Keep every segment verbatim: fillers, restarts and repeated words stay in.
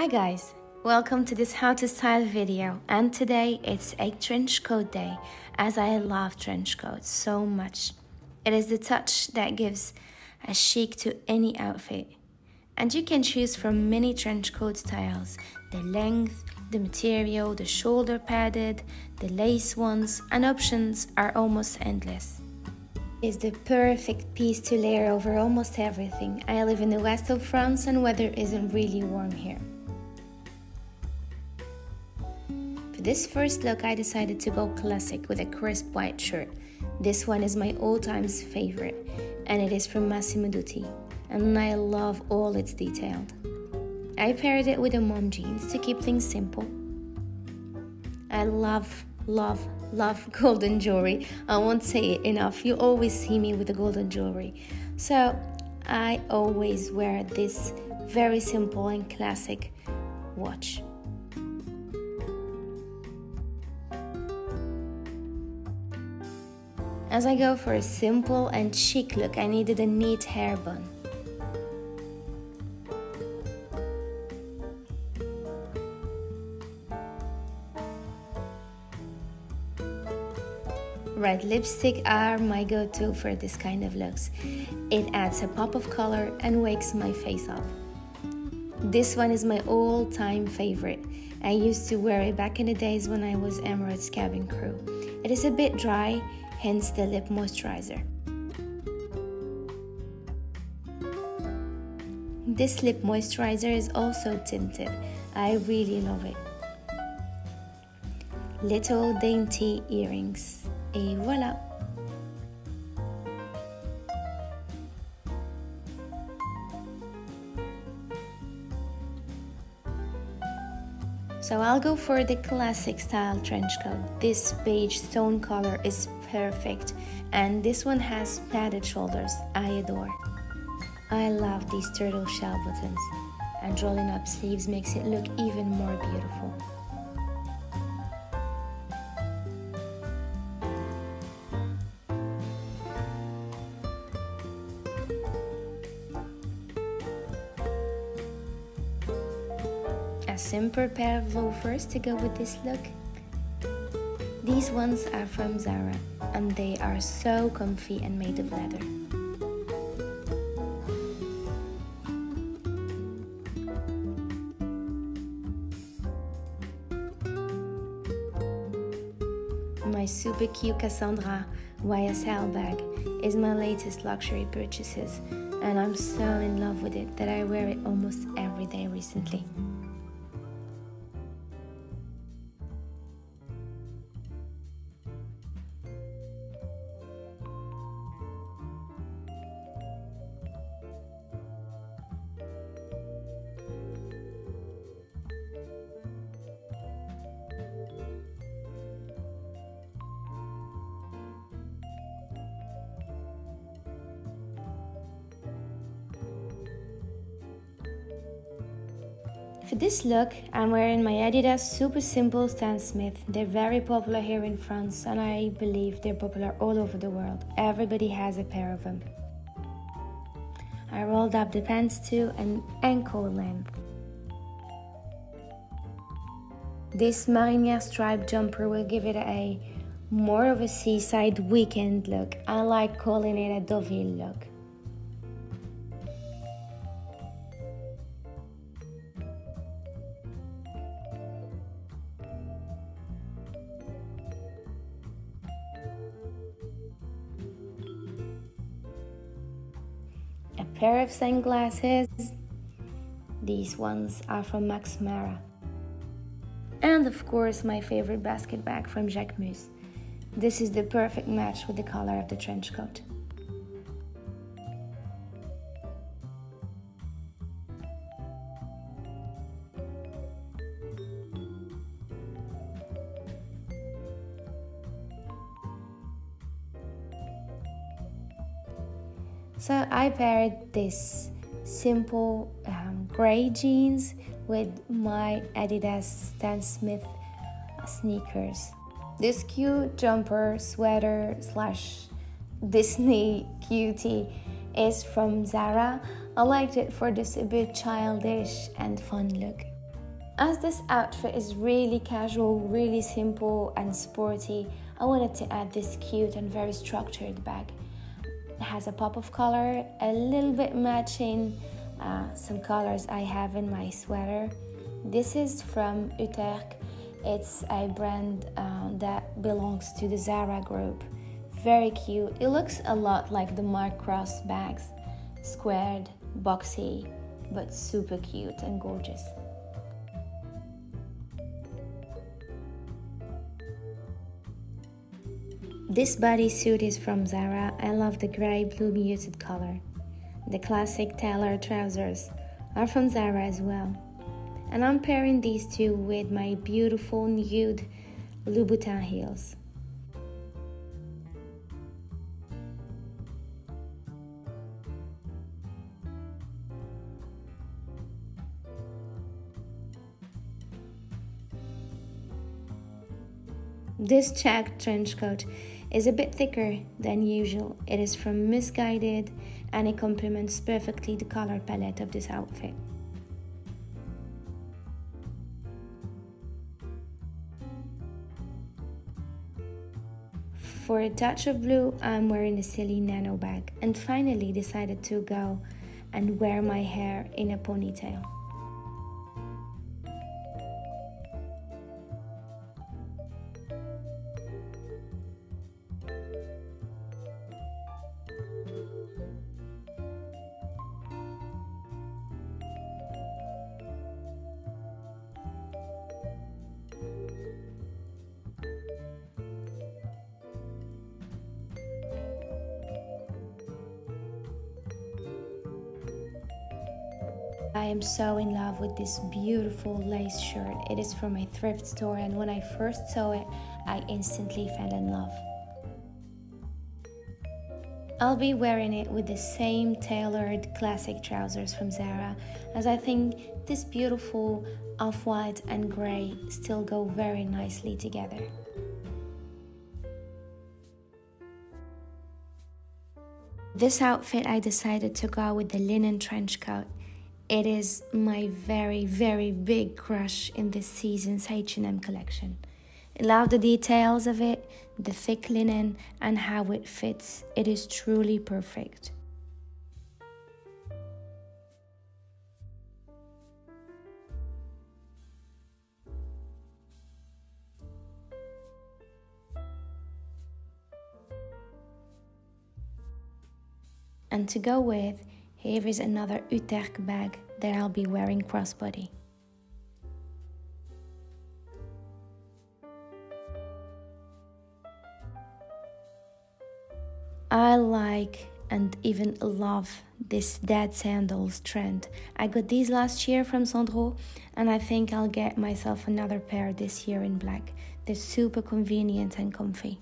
Hi guys, welcome to this how to style video, and today it's a trench coat day, as I love trench coats so much. It is the touch that gives a chic to any outfit, and you can choose from many trench coat styles: the length, the material, the shoulder padded, the lace ones, and options are almost endless. It's the perfect piece to layer over almost everything. I live in the west of France and weather isn't really warm here. For this first look, I decided to go classic with a crisp white shirt. This one is my all-time favorite, and it is from Massimo Dutti, and I love all its detail. I paired it with a mom jeans to keep things simple. I love, love, love golden jewelry. I won't say it enough, you always see me with the golden jewelry. So I always wear this very simple and classic watch. As I go for a simple and chic look, I needed a neat hair bun. Red lipstick are my go-to for this kind of looks. It adds a pop of color and wakes my face up. This one is my all-time favorite. I used to wear it back in the days when I was Emirates cabin crew. It is a bit dry, hence the lip moisturizer. This lip moisturizer is also tinted. I really love it. Little dainty earrings. Et voilà! So I'll go for the classic style trench coat. This beige stone color is perfect, and this one has padded shoulders. I adore. I love these turtle shell buttons, and rolling up sleeves makes it look even more beautiful. A simple pair of loafers to go with this look. These ones are from Zara, and they are so comfy and made of leather. My super cute Cassandra Y S L bag is my latest luxury purchases, and I'm so in love with it that I wear it almost every day recently. For this look, I'm wearing my Adidas super simple Stan Smith. They're very popular here in France, and I believe they're popular all over the world. Everybody has a pair of them. I rolled up the pants to an ankle length. This marinière striped jumper will give it a more of a seaside weekend look. I like calling it a Deauville look. Pair of sunglasses, these ones are from Max Mara, and of course my favorite basket bag from Jacquemus. This is the perfect match with the color of the trench coat. So I paired this simple um, grey jeans with my Adidas Stan Smith sneakers. This cute jumper, sweater slash Disney cutie is from Zara. I liked it for this a bit childish and fun look. As this outfit is really casual, really simple and sporty, I wanted to add this cute and very structured bag. It has a pop of color, a little bit matching uh, some colors I have in my sweater. This is from Uterque. It's a brand uh, that belongs to the Zara group. Very cute. It looks a lot like the Mark Cross bags. Squared, boxy, but super cute and gorgeous. This bodysuit is from Zara. I love the grey blue muted color. The classic tailored trousers are from Zara as well. And I'm pairing these two with my beautiful nude Louboutin heels. This checked trench coat is a bit thicker than usual. It is from Misguided and it complements perfectly the color palette of this outfit. For a touch of blue, I'm wearing a Celine nano bag and finally decided to go and wear my hair in a ponytail. I am so in love with this beautiful lace shirt. It is from a thrift store, and when I first saw it, I instantly fell in love. I'll be wearing it with the same tailored classic trousers from Zara, as I think this beautiful off-white and grey still go very nicely together. This outfit I decided to go with the linen trench coat. It is my very, very big crush in this season's H and M collection. I love the details of it, the thick linen and how it fits. It is truly perfect. And to go with, here is another Uterque bag that I'll be wearing crossbody. I like and even love this dead sandals trend. I got these last year from Sandro and I think I'll get myself another pair this year in black. They're super convenient and comfy.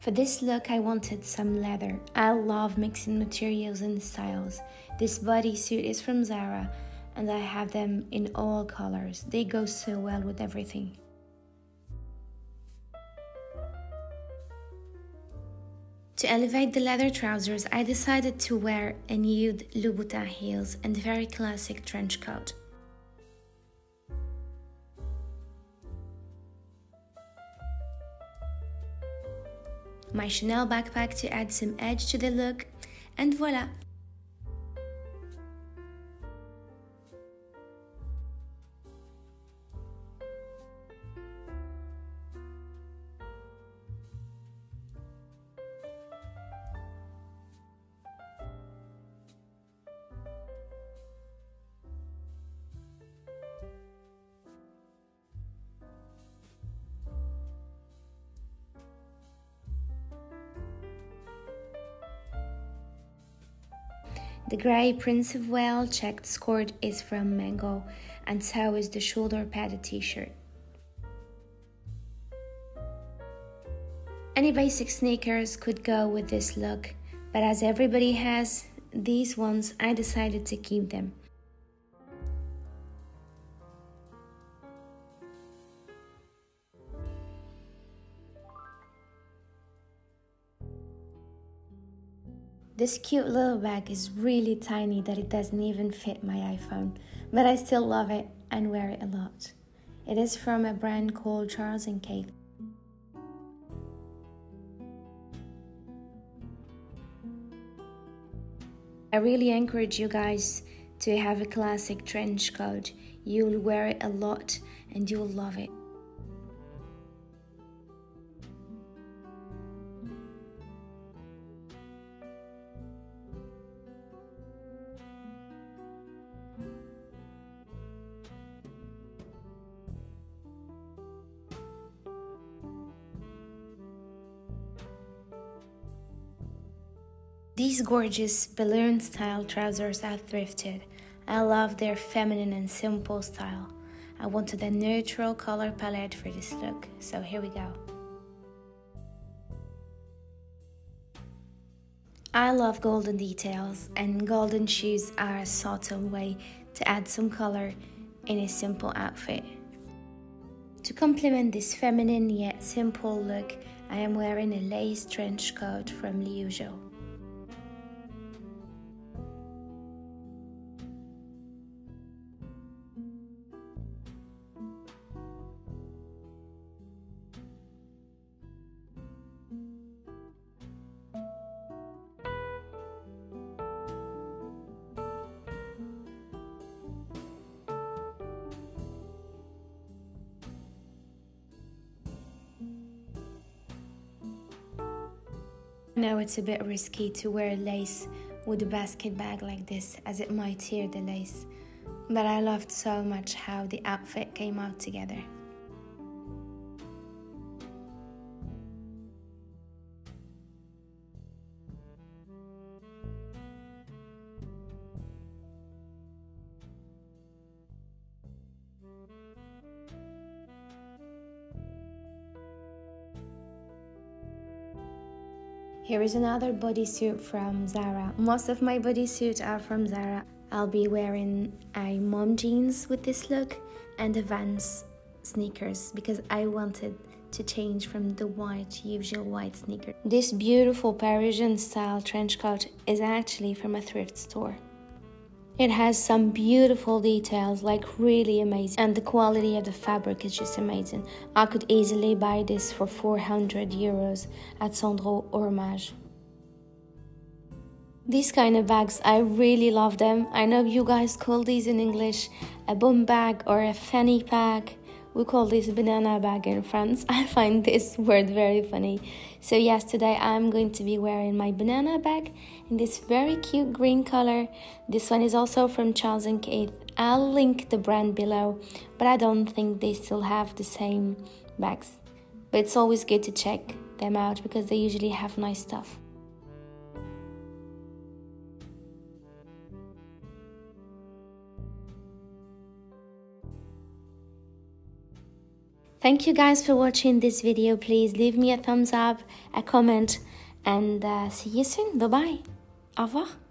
For this look, I wanted some leather. I love mixing materials and styles. This bodysuit is from Zara and I have them in all colors. They go so well with everything. To elevate the leather trousers, I decided to wear a nude Louboutin heels and very classic trench coat. My Chanel backpack to add some edge to the look, and voila! The grey Prince of Wales checked skirt is from Mango, and so is the shoulder padded t-shirt. Any basic sneakers could go with this look, but as everybody has these ones, I decided to keep them. This cute little bag is really tiny that it doesn't even fit my iPhone, but I still love it and wear it a lot. It is from a brand called Charles and Keith. I really encourage you guys to have a classic trench coat. You'll wear it a lot and you'll love it. These gorgeous balloon-style trousers are thrifted. I love their feminine and simple style. I wanted a neutral color palette for this look, so here we go. I love golden details, and golden shoes are a subtle way to add some color in a simple outfit. To complement this feminine yet simple look, I am wearing a lace trench coat from Liu Jo. Now it's a bit risky to wear lace with a basket bag like this, as it might tear the lace, but I loved so much how the outfit came out together. Here is another bodysuit from Zara. Most of my bodysuits are from Zara. I'll be wearing a mom jeans with this look and a Vans sneakers because I wanted to change from the white, usual white sneaker. This beautiful Parisian style trench coat is actually from a thrift store. It has some beautiful details, like really amazing, and the quality of the fabric is just amazing. I could easily buy this for four hundred euros at Sandro Ormage. These kind of bags, I really love them. I know you guys call these in English a bum bag or a fanny pack. We call this banana bag in France. I find this word very funny. So yes, today I'm going to be wearing my banana bag in this very cute green color. This one is also from Charles and Keith. I'll link the brand below, but I don't think they still have the same bags. But it's always good to check them out because they usually have nice stuff. Thank you guys for watching this video. Please leave me a thumbs up, a comment, and uh, see you soon. Bye bye. Au revoir.